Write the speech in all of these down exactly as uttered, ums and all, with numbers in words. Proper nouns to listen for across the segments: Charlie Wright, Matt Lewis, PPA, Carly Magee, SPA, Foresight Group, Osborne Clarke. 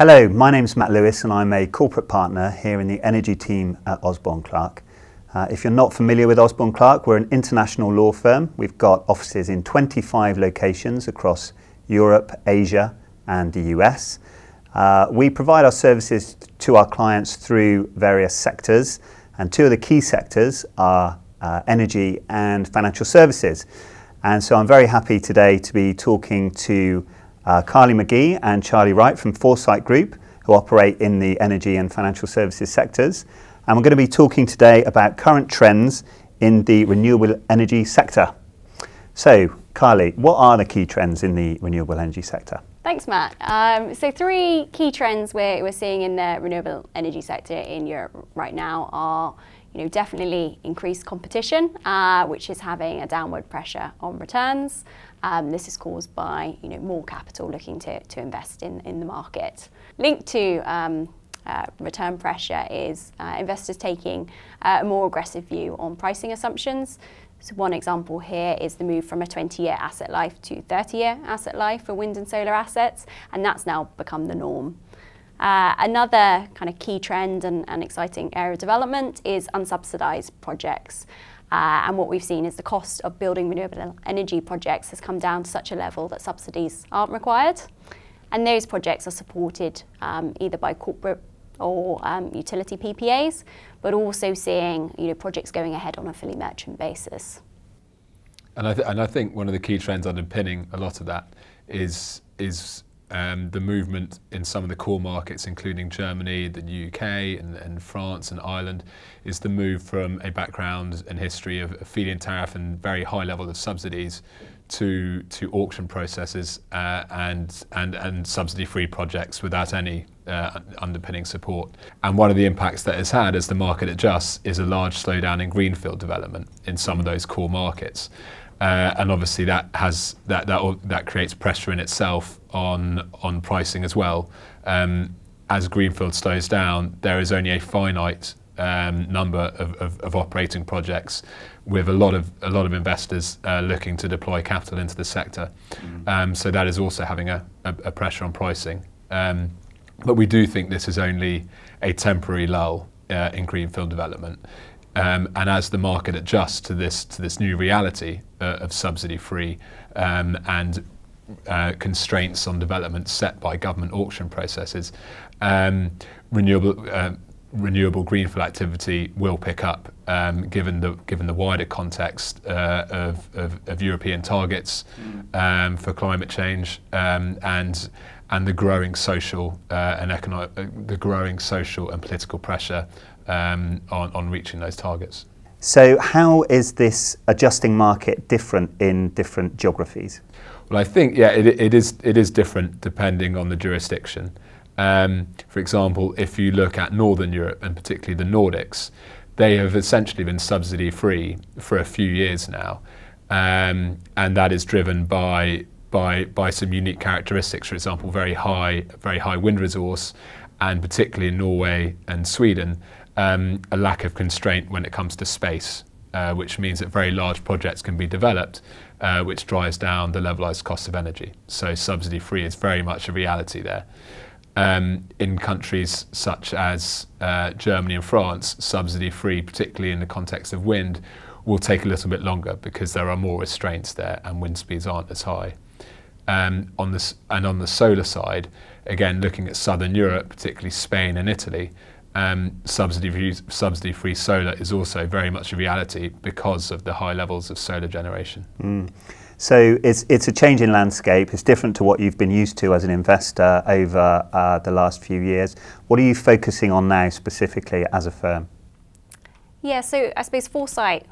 Hello, my name's Matt Lewis and I'm a corporate partner here in the energy team at Osborne Clarke. Uh, if you're not familiar with Osborne Clarke, we're an international law firm. We've got offices in twenty-five locations across Europe, Asia and the U S. Uh, we provide our services to our clients through various sectors, and two of the key sectors are uh, energy and financial services. And so I'm very happy today to be talking to uh, Carly Magee and Charlie Wright from Foresight Group, who operate in the energy and financial services sectors. And we're going to be talking today about current trends in the renewable energy sector. So, Carly, what are the key trends in the renewable energy sector? Thanks, Matt. Um, so three key trends we're, we're seeing in the renewable energy sector in Europe right now are, you know, definitely increased competition, uh, which is having a downward pressure on returns. Um, this is caused by, you know, more capital looking to, to invest in, in the market. Linked to um, Uh, return pressure is uh, investors taking uh, a more aggressive view on pricing assumptions. So one example here is the move from a twenty-year asset life to thirty-year asset life for wind and solar assets, and that's now become the norm. Uh, another kind of key trend and, and exciting area of development is unsubsidized projects. Uh, and what we've seen is the cost of building renewable energy projects has come down to such a level that subsidies aren't required. And those projects are supported um, either by corporate or um, utility P P As, but also seeing, you know, projects going ahead on a fully merchant basis. And I, th and I think one of the key trends underpinning a lot of that is, is um, the movement in some of the core markets, including Germany, the U K and, and France and Ireland, is the move from a background and history of a feed-in tariff and very high level of subsidies to, to auction processes uh, and, and, and subsidy-free projects without any Uh, underpinning support. And one of the impacts that it's had as the market adjusts is a large slowdown in greenfield development in some of those core markets. Uh, and obviously that has that, that that creates pressure in itself on on pricing as well. Um, as greenfield slows down, there is only a finite um, number of, of, of operating projects, with a lot of a lot of investors uh, looking to deploy capital into the sector. Mm. Um, so that is also having a, a, a pressure on pricing. Um, But we do think this is only a temporary lull uh, in greenfield development, um, and as the market adjusts to this to this new reality uh, of subsidy-free um, and uh, constraints on development set by government auction processes, um, renewable uh, renewable greenfield activity will pick up, um, given the given the wider context uh, of, of of European targets um, for climate change um, and. and the growing social uh, and economic, uh, the growing social and political pressure um, on, on reaching those targets. So how is this adjusting market different in different geographies? Well, I think, yeah, it, it, is, it is different depending on the jurisdiction. Um, for example, if you look at Northern Europe and particularly the Nordics, they have essentially been subsidy free for a few years now. Um, and that is driven by By, by some unique characteristics, for example, very high, very high wind resource, and particularly in Norway and Sweden, um, a lack of constraint when it comes to space, uh, which means that very large projects can be developed, uh, which drives down the levelized cost of energy. So subsidy-free is very much a reality there. Um, in countries such as uh, Germany and France, subsidy-free, particularly in the context of wind, will take a little bit longer because there are more restraints there and wind speeds aren't as high. Um, on this, and on the solar side, again, looking at Southern Europe, particularly Spain and Italy, um, subsidy-free, subsidy-free solar is also very much a reality because of the high levels of solar generation. Mm. So it's, it's a change in landscape. It's different to what you've been used to as an investor over uh, the last few years. What are you focusing on now specifically as a firm? Yeah, so I suppose Foresight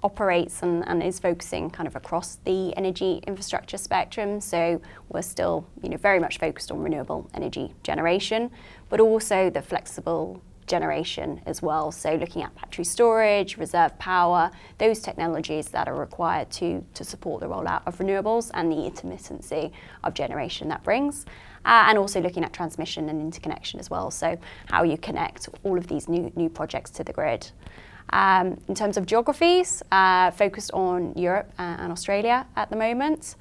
operates and, and is focusing kind of across the energy infrastructure spectrum. So we're still, you know, very much focused on renewable energy generation, but also the flexible generation as well. So looking at battery storage, reserve power, those technologies that are required to, to support the rollout of renewables and the intermittency of generation that brings. Uh, and also looking at transmission and interconnection as well. So how you connect all of these new, new projects to the grid. Um, in terms of geographies, uh, focused on Europe and Australia at the moment,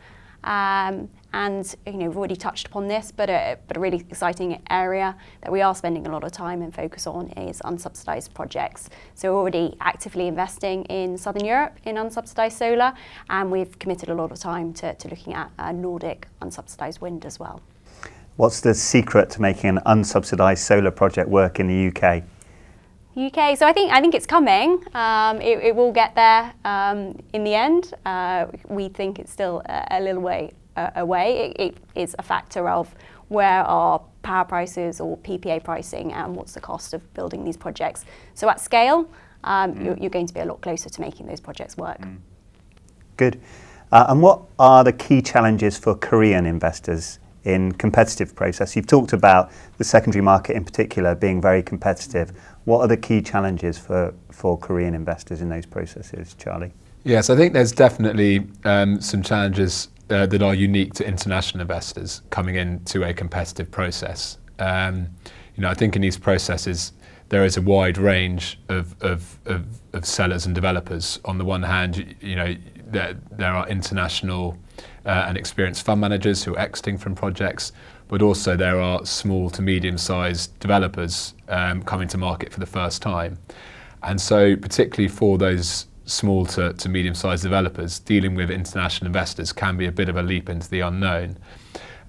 Um, and you know, we've already touched upon this, but a, but a really exciting area that we are spending a lot of time and focus on is unsubsidised projects. So we're already actively investing in Southern Europe in unsubsidised solar, and we've committed a lot of time to, to looking at uh, Nordic unsubsidised wind as well. What's the secret to making an unsubsidised solar project work in the U K? U K, so I think I think it's coming. Um, it, it will get there um, in the end. Uh, we think it's still a, a little way uh, away. It, it is a factor of where are power prices or P P A pricing and what's the cost of building these projects. So at scale, um, mm. you're, you're going to be a lot closer to making those projects work. Mm. Good. Uh, and what are the key challenges for Korean investors in competitive process? You've talked about the secondary market in particular being very competitive. What are the key challenges for, for Korean investors in those processes, Charlie? Yes, I think there's definitely um, some challenges uh, that are unique to international investors coming into a competitive process. Um, you know, I think in these processes, there is a wide range of, of, of, of sellers and developers. On the one hand, you know, there, there are international Uh, and experienced fund managers who are exiting from projects, but also there are small to medium-sized developers um, coming to market for the first time. And so particularly for those small to, to medium-sized developers, dealing with international investors can be a bit of a leap into the unknown.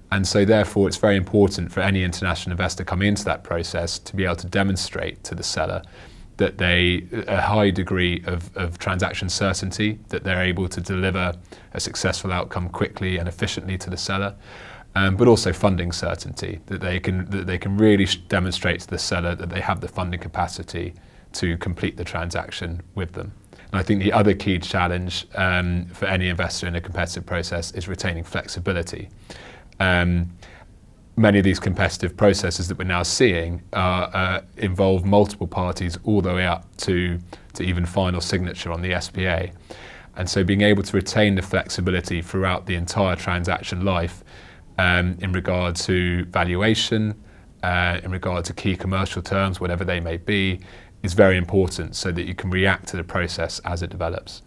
And so therefore it's very important for any international investor coming into that process to be able to demonstrate to the seller that they a high degree of, of transaction certainty, that they're able to deliver a successful outcome quickly and efficiently to the seller, um, but also funding certainty, that they can that they can really demonstrate to the seller that they have the funding capacity to complete the transaction with them. And I think the other key challenge um, for any investor in a competitive process is retaining flexibility. Um, Many of these competitive processes that we're now seeing uh, uh, involve multiple parties all the way up to, to even final signature on the S P A. And so being able to retain the flexibility throughout the entire transaction life um, in regard to valuation, uh, in regard to key commercial terms, whatever they may be, is very important so that you can react to the process as it develops.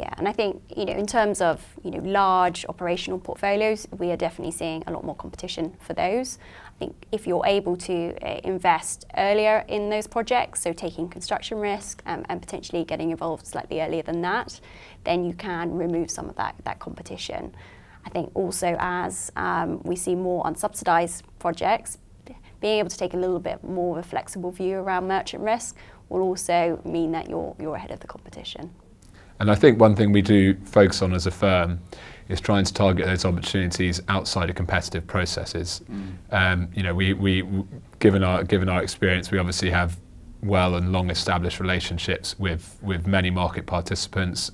Yeah, and I think, you know, in terms of, you know, large operational portfolios, we are definitely seeing a lot more competition for those. I think if you're able to uh, invest earlier in those projects, so taking construction risk um, and potentially getting involved slightly earlier than that, then you can remove some of that, that competition. I think also as um, we see more unsubsidised projects, being able to take a little bit more of a flexible view around merchant risk will also mean that you're, you're ahead of the competition. And I think one thing we do focus on as a firm is trying to target those opportunities outside of competitive processes. Mm. Um, you know, we, we, given our given our experience, we obviously have well and long established relationships with with many market participants,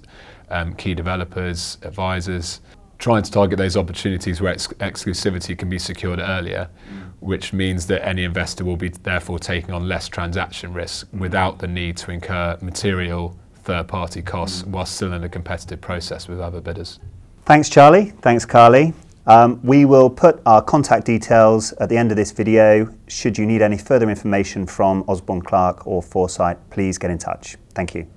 um, key developers, advisors. Trying to target those opportunities where ex exclusivity can be secured earlier, mm. which means that any investor will be therefore taking on less transaction risk without the need to incur material third-party costs while still in a competitive process with other bidders. Thanks, Charlie. Thanks, Carly. Um, we will put our contact details at the end of this video. Should you need any further information from Osborne Clarke or Foresight, please get in touch. Thank you.